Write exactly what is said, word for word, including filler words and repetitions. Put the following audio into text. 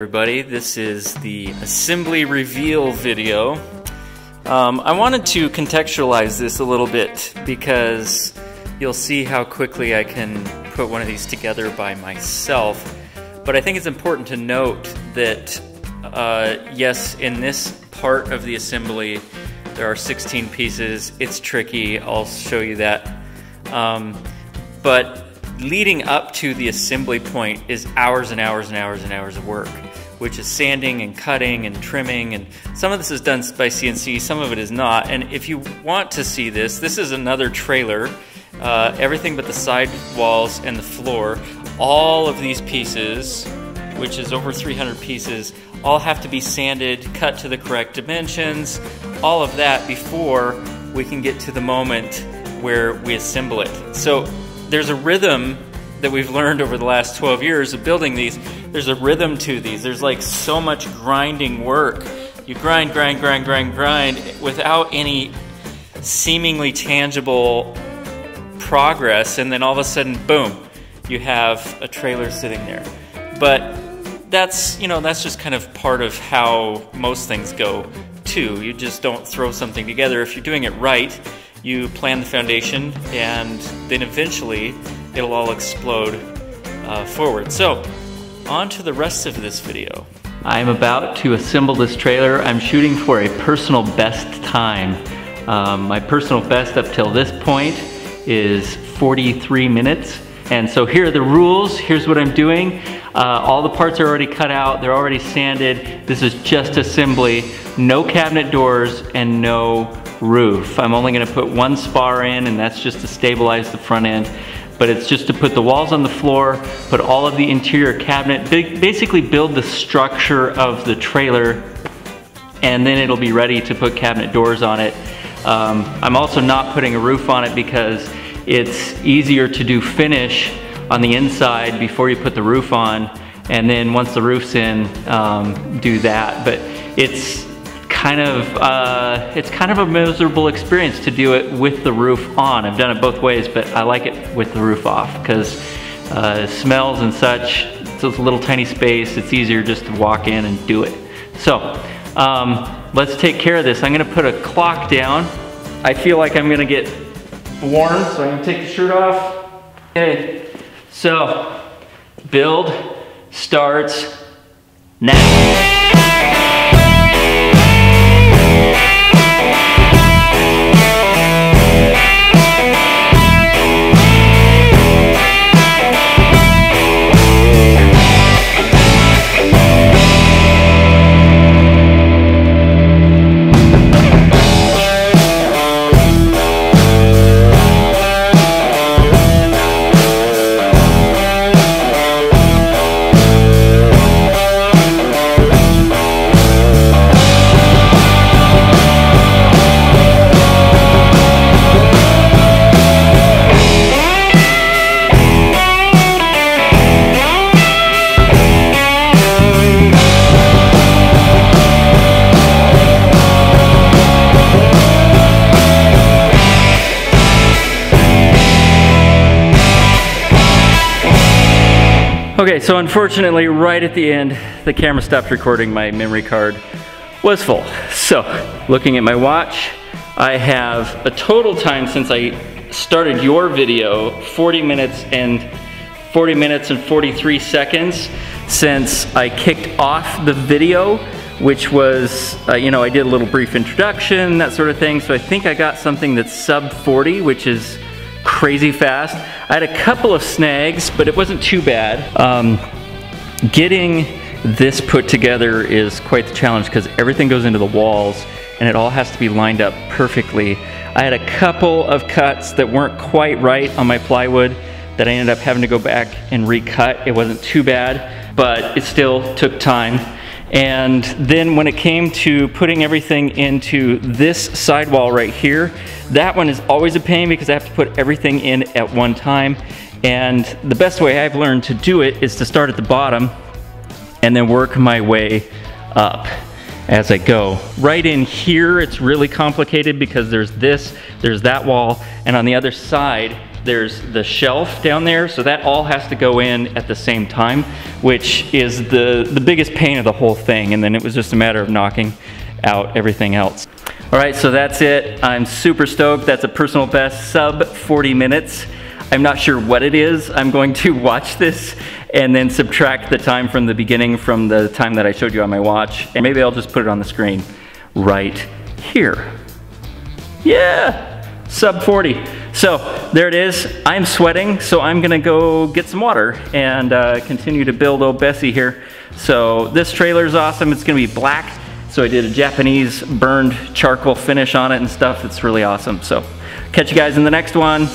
Everybody, this is the assembly reveal video. Um, I wanted to contextualize this a little bit because you'll see how quickly I can put one of these together by myself. But I think it's important to note that, uh, yes, in this part of the assembly, there are sixteen pieces. It's tricky, I'll show you that. Um, but leading up to the assembly point is hours and hours and hours and hours of work, which is sanding and cutting and trimming, and some of this is done by C N C, some of it is not. And if you want to see this, this is another trailer, uh, everything but the side walls and the floor. All of these pieces, which is over three hundred pieces, all have to be sanded, cut to the correct dimensions, all of that before we can get to the moment where we assemble it. So there's a rhythm that we've learned over the last twelve years of building these. There's a rhythm to these. There's like so much grinding work. You grind, grind, grind, grind, grind without any seemingly tangible progress, and then all of a sudden, boom, you have a trailer sitting there. But that's, you know, that's just kind of part of how most things go too. You just don't throw something together. If you're doing it right, you plan the foundation, and then eventually it'll all explode uh, forward. So, on to the rest of this video. I'm about to assemble this trailer. I'm shooting for a personal best time. Um, my personal best up till this point is forty-three minutes. And so here are the rules. Here's what I'm doing. Uh, all the parts are already cut out. They're already sanded. This is just assembly. No cabinet doors and no roof. I'm only going to put one spar in, and that's just to stabilize the front end. But it's just to put the walls on the floor, put all of the interior cabinet, basically build the structure of the trailer, and then it'll be ready to put cabinet doors on it. Um, I'm also not putting a roof on it because it's easier to do finish on the inside before you put the roof on, and then once the roof's in, um, do that. But it's kind of uh, it's kind of a miserable experience to do it with the roof on. I've done it both ways, but I like it with the roof off because uh, it smells and such. It's a little tiny space. It's easier just to walk in and do it. So um, let's take care of this. I'm gonna put a clock down. I feel like I'm gonna get warm, so I'm gonna take the shirt off. Okay. So build starts now. Okay, so unfortunately, right at the end, the camera stopped recording. My memory card was full. So, looking at my watch, I have a total time since I started your video, forty minutes and forty minutes and forty-three seconds since I kicked off the video, which was, uh, you know, I did a little brief introduction, that sort of thing. So I think I got something that's sub forty, which is crazy fast. I had a couple of snags, but it wasn't too bad. Um, getting this put together is quite the challenge because everything goes into the walls and it all has to be lined up perfectly. I had a couple of cuts that weren't quite right on my plywood that I ended up having to go back and recut. It wasn't too bad, but it still took time. And then when it came to putting everything into this sidewall right here, that one is always a pain because I have to put everything in at one time. And the best way I've learned to do it is to start at the bottom and then work my way up as I go. Right in here, it's really complicated because there's this, there's that wall, and on the other side, There's the shelf down there, so that all has to go in at the same time, which is the, the biggest pain of the whole thing, and then it was just a matter of knocking out everything else. All right, so that's it. I'm super stoked. That's a personal best, sub forty minutes. I'm not sure what it is. I'm going to watch this and then subtract the time from the beginning from the time that I showed you on my watch, and maybe I'll just put it on the screen right here. Yeah, sub forty. So there it is. I'm sweating, so I'm gonna go get some water and uh, continue to build old Bessie here. So this trailer's awesome. It's gonna be black. So I did a Japanese burned charcoal finish on it and stuff. It's really awesome. So catch you guys in the next one.